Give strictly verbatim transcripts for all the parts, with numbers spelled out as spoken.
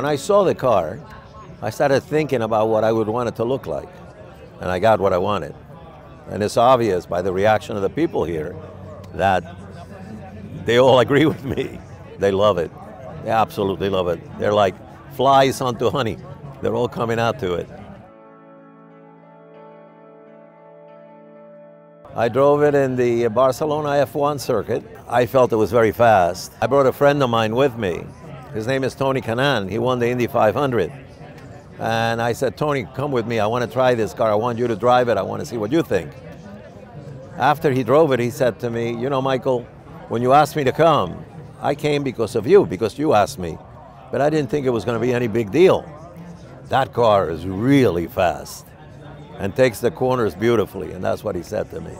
when I saw the car, I started thinking about what I would want it to look like. And I got what I wanted. And it's obvious by the reaction of the people here that they all agree with me. They love it. They absolutely love it. They're like flies onto honey. They're all coming out to it. I drove it in the Barcelona F one circuit. I felt it was very fast. I brought a friend of mine with me. His name is Tony Kanaan. He won the Indy five hundred. And I said, Tony, come with me. I want to try this car. I want you to drive it. I want to see what you think. After he drove it, he said to me, you know, Michael, when you asked me to come, I came because of you, because you asked me. But I didn't think it was going to be any big deal. That car is really fast and takes the corners beautifully, and that's what he said to me.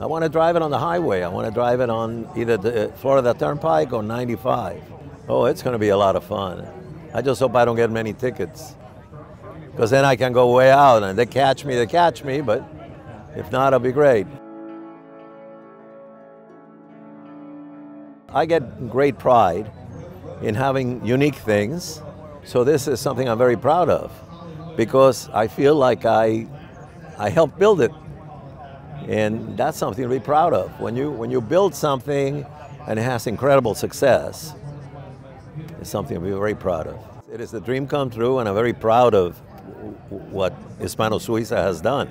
I want to drive it on the highway. I want to drive it on either the Florida Turnpike or ninety-five. Oh, it's going to be a lot of fun. I just hope I don't get many tickets, because then I can go way out, and they catch me, they catch me, but if not, it'll be great. I get great pride in having unique things. So this is something I'm very proud of, because I feel like I, I helped build it. And that's something to be proud of. When you, when you build something and it has incredible success, it's something to be very proud of. It is the dream come true, and I'm very proud of what Hispano Suiza has done,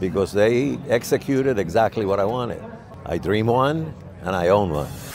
because they executed exactly what I wanted. I dream one and I own one.